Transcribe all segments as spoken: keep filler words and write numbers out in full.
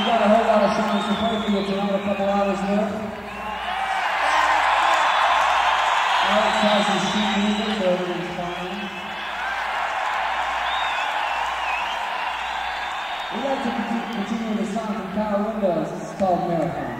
You've got a whole lot of songs to play for you tonight, a couple hours left. Alex has his sheet music, so everything's fine. We'd like to continue with a song from Kyle Windows. This is called Marathon.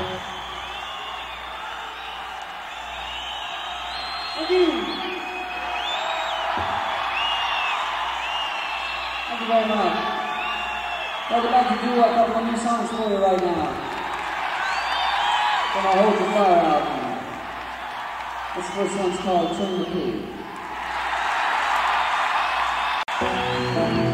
Thank you very much. I would like to do a couple of new songs for you right now. From our Hold the Fire album. This first one's called Turn the Key. Thank you.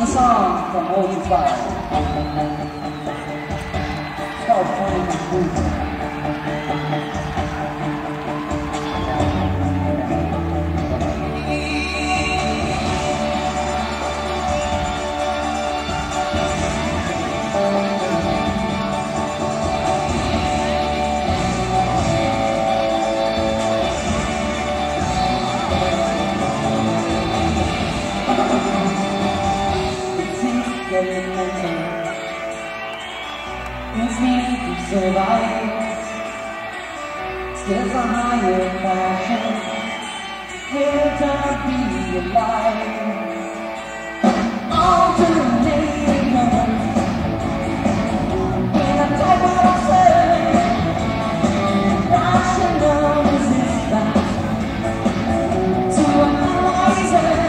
a song from Oldie Fire. It's called Funny Boots. There's a higher passion, will there be a life? Alternating moments, when I don't want to say, rational resistance to analyze it.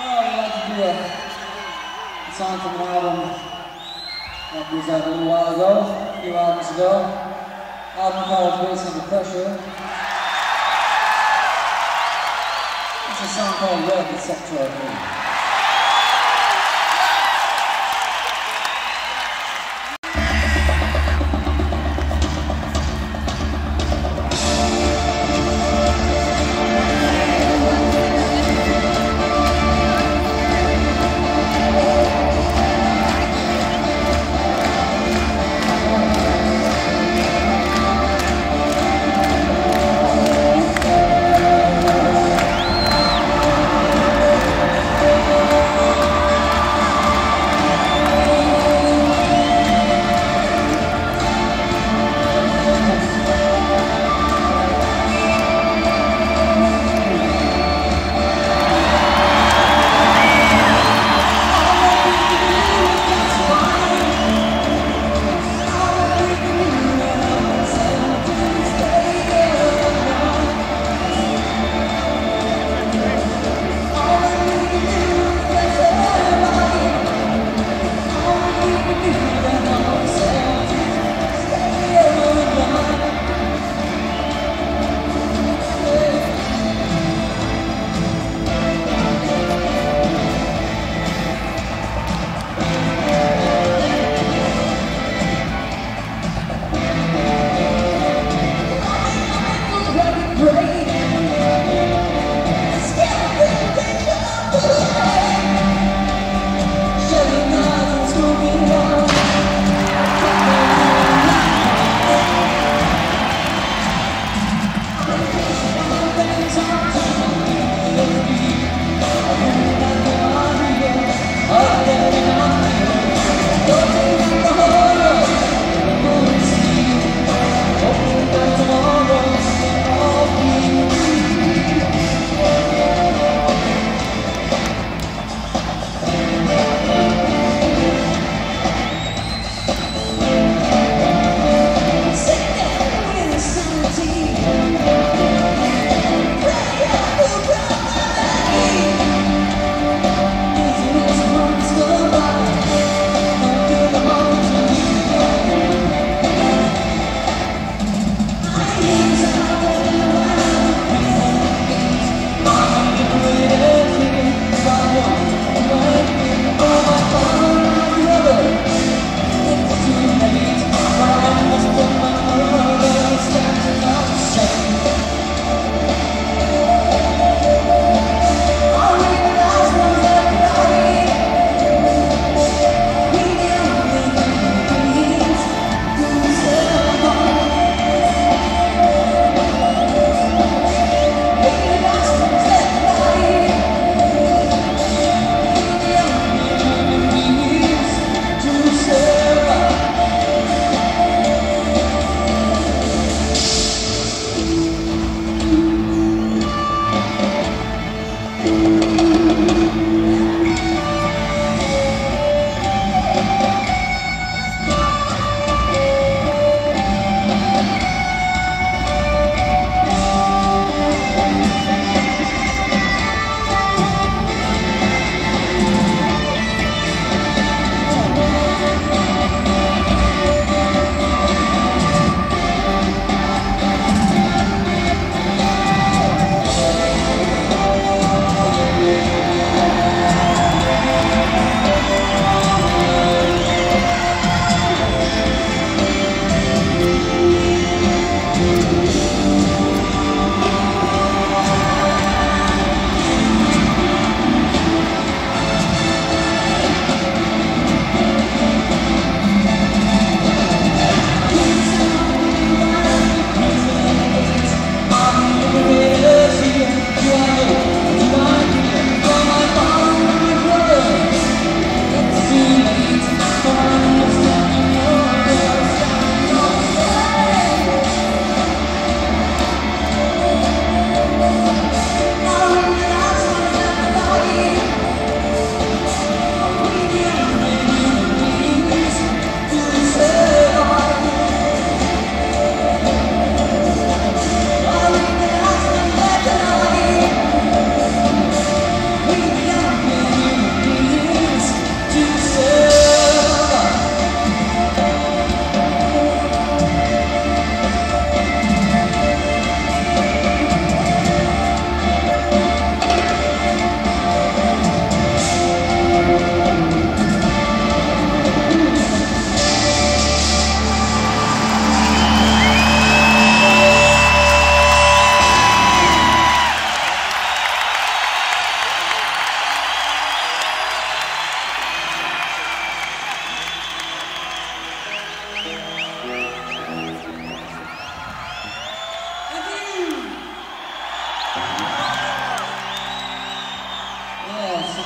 A song from an album that was out a little while ago, a few albums ago. Album called Grace Under Pressure. It's a song called Love That's Up to Our Dreams.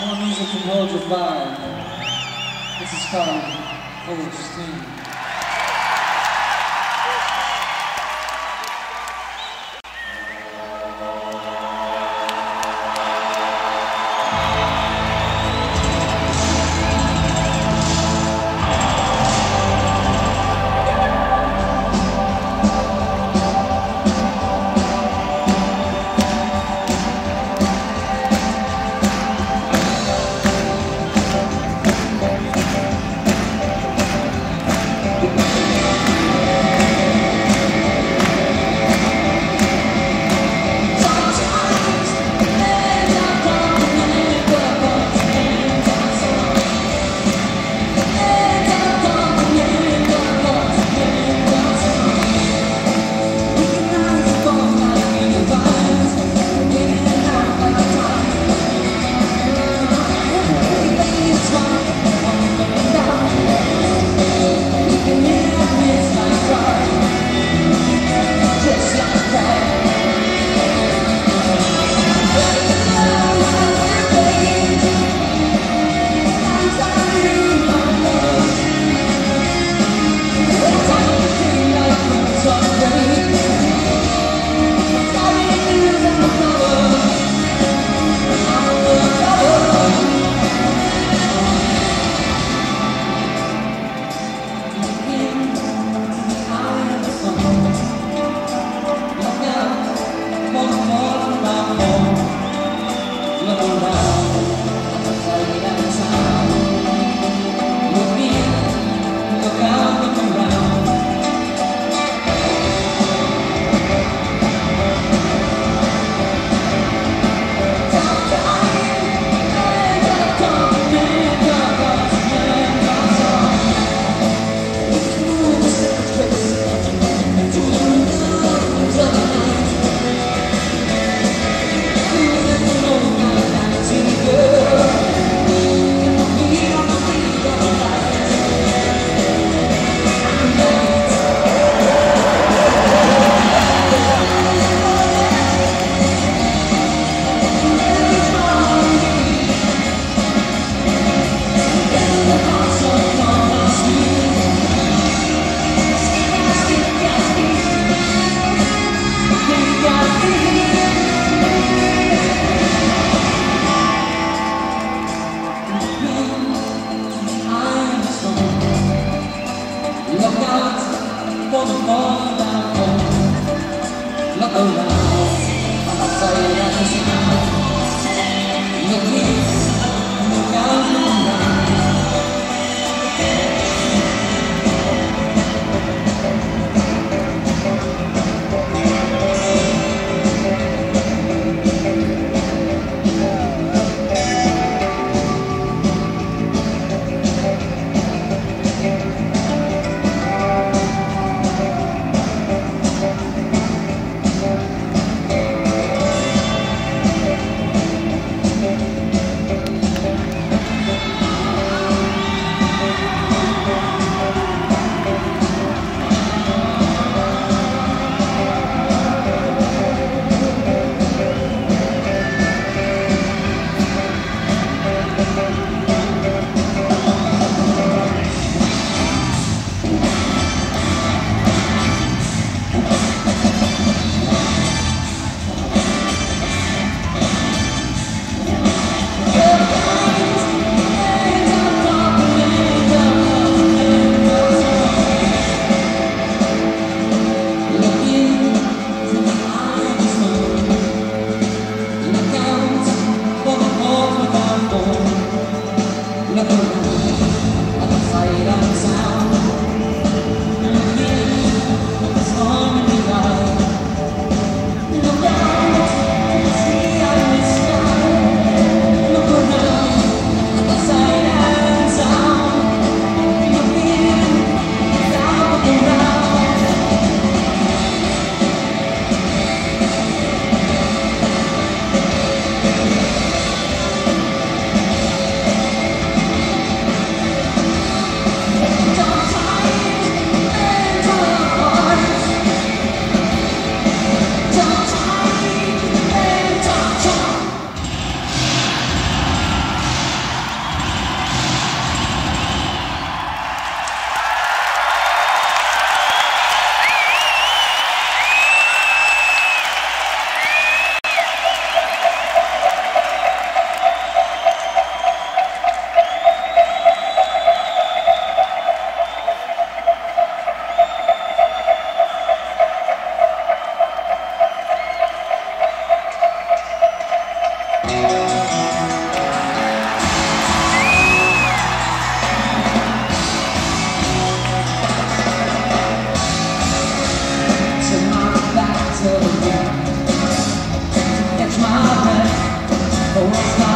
more music can hold your vibe. This is called Old Steam. Thank you. Thank you.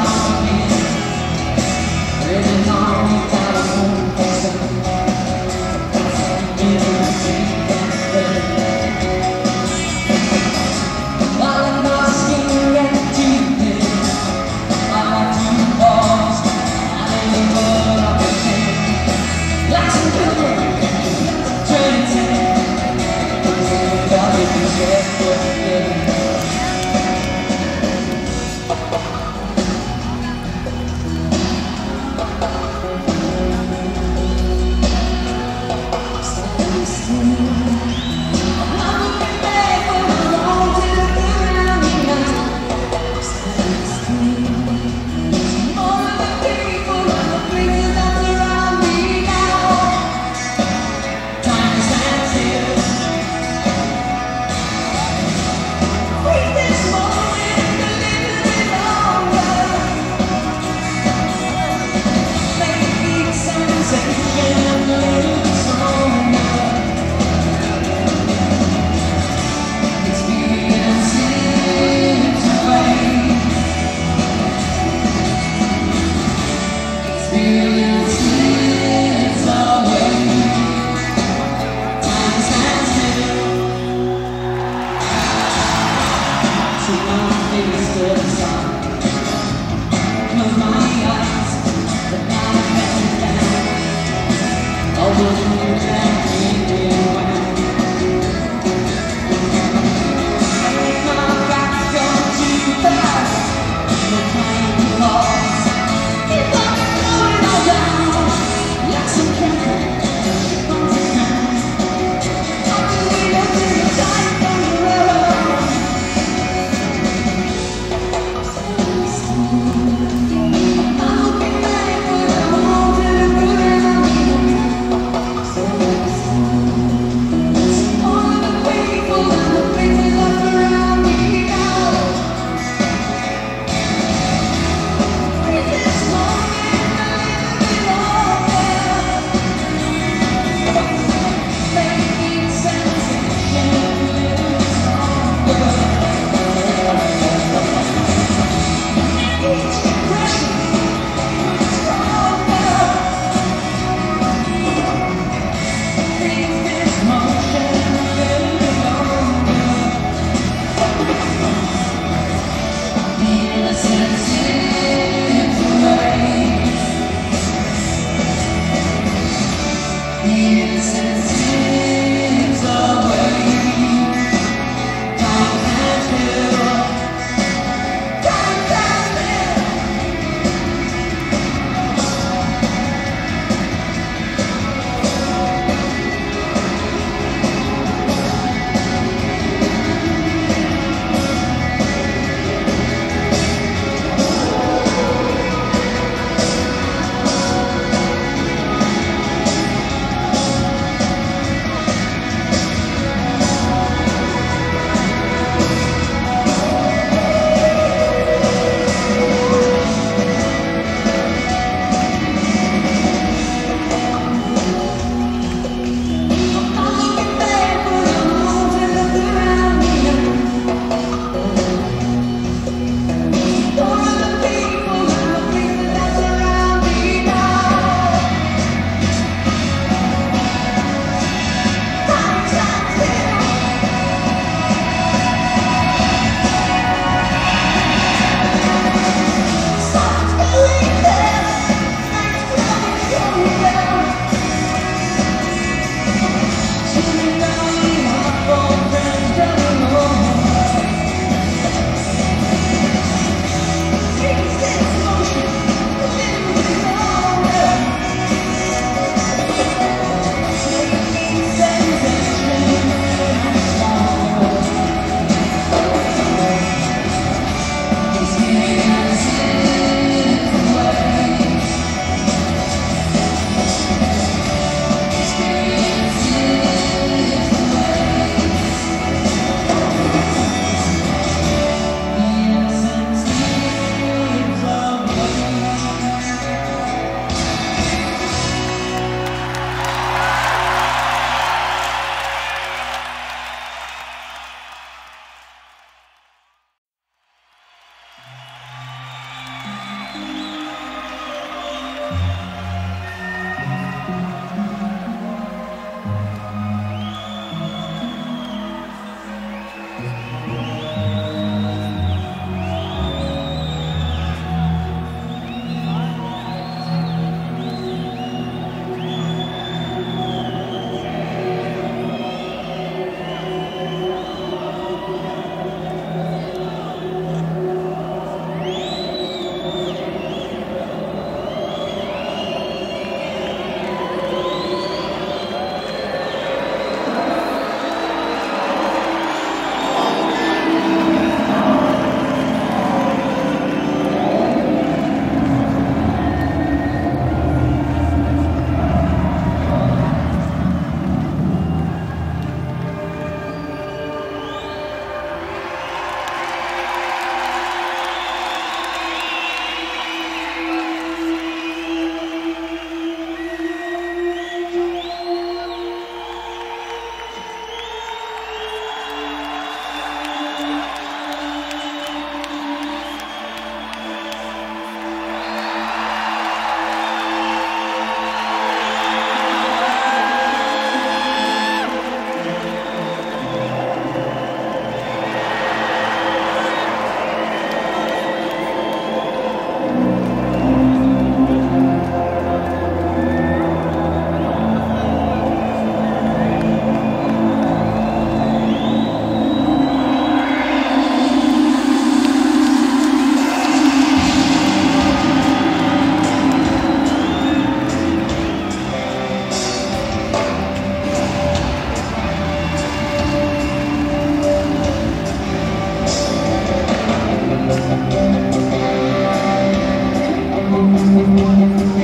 Let it burn,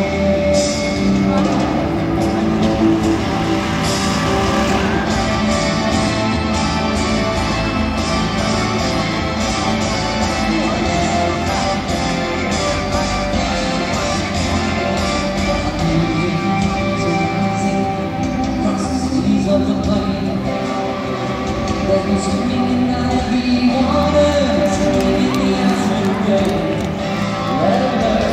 let it burn.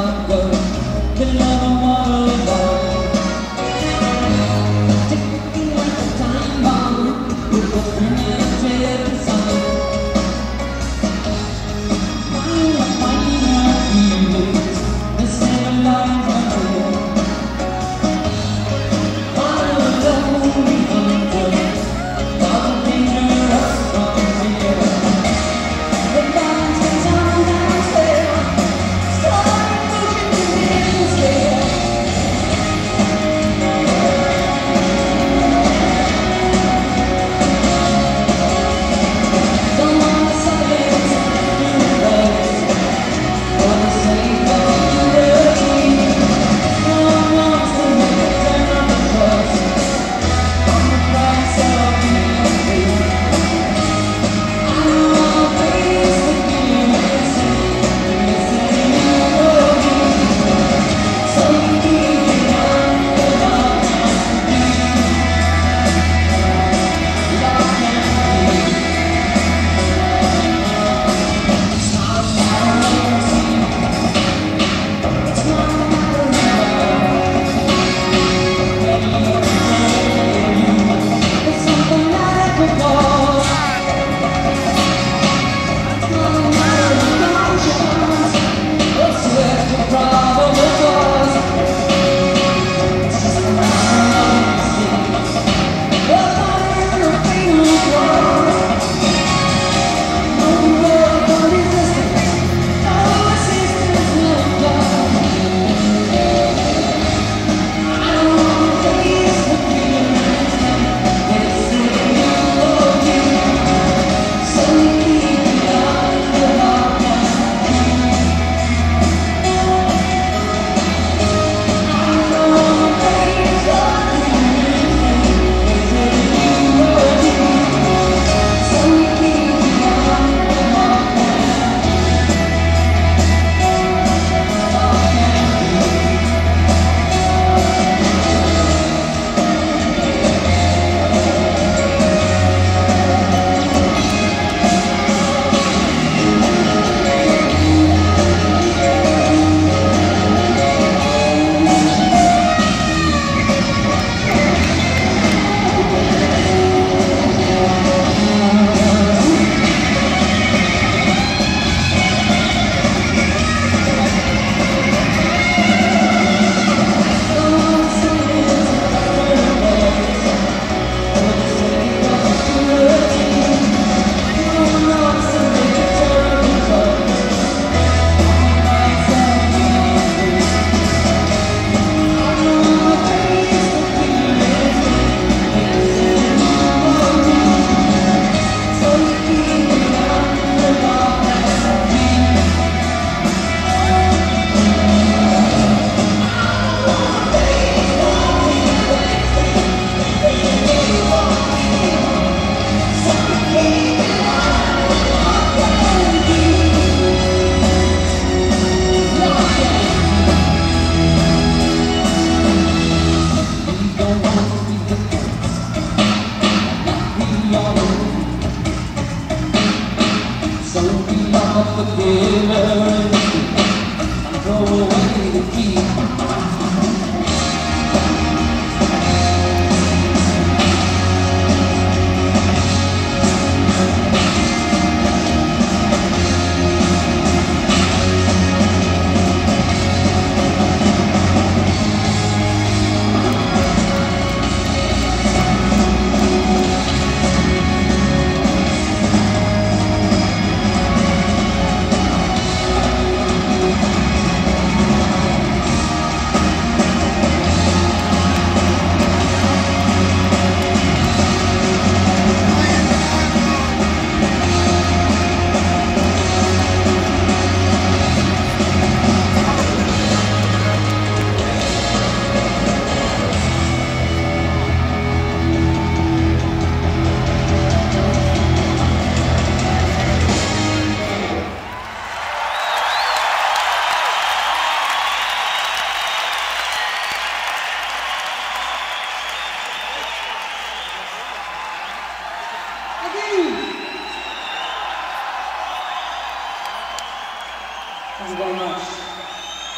Thank you.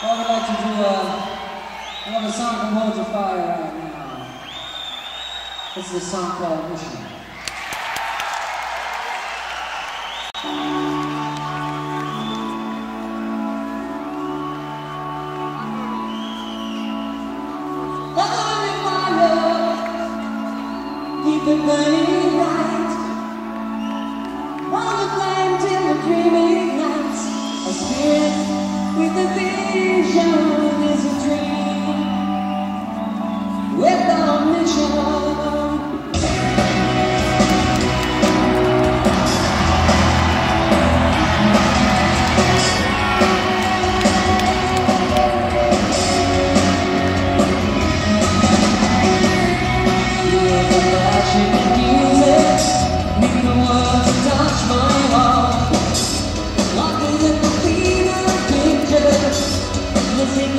I would like to do uh, another song from Hold Your Fire right now. This is a song called Mission. Hold your fire, keep it burning bright. On the flame till the dreaming lights. A spirit with a vision is a dream with a mission.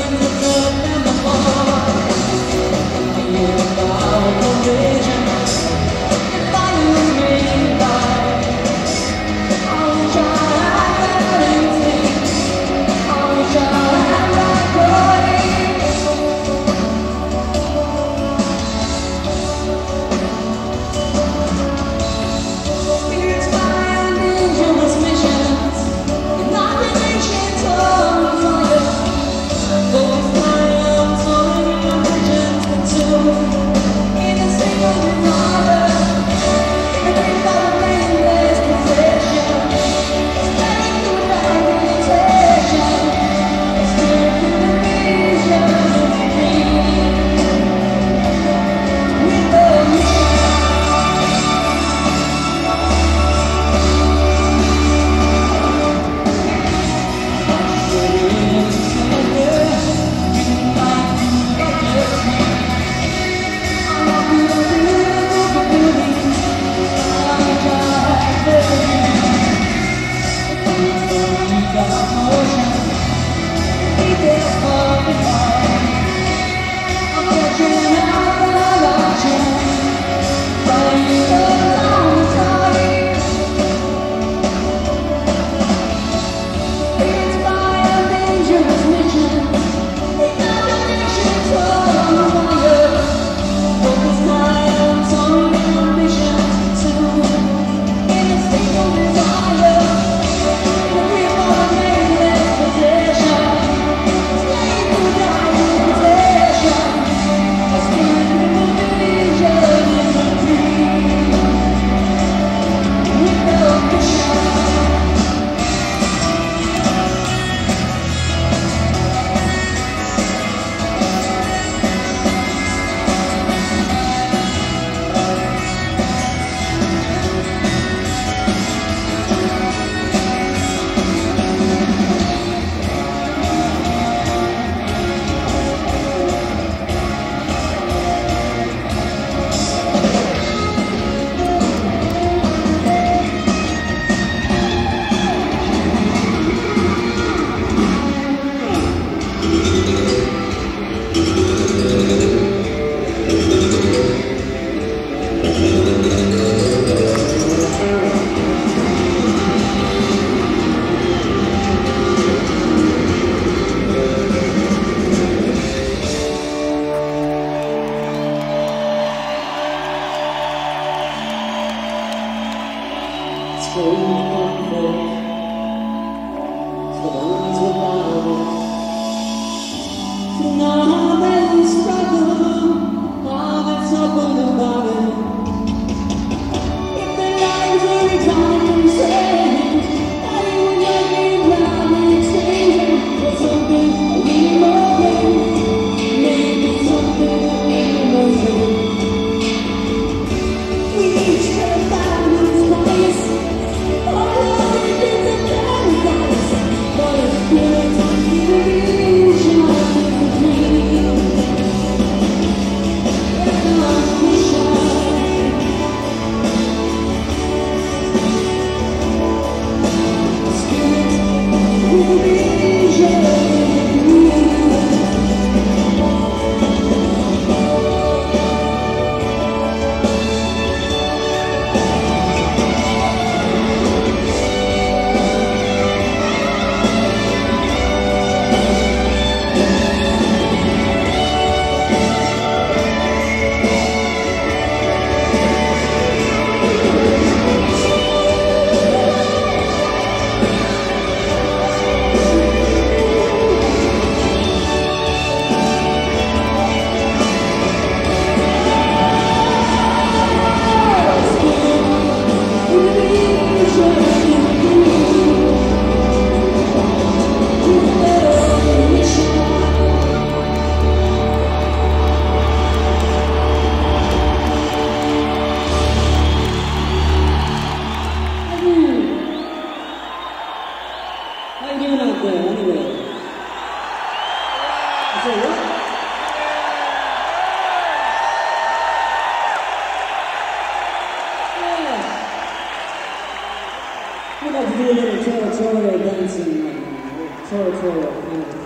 Thank you. Absolutely. Yes. I'd like to do a little territorial dancing right now. Territorial kind of thing.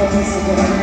Gracias.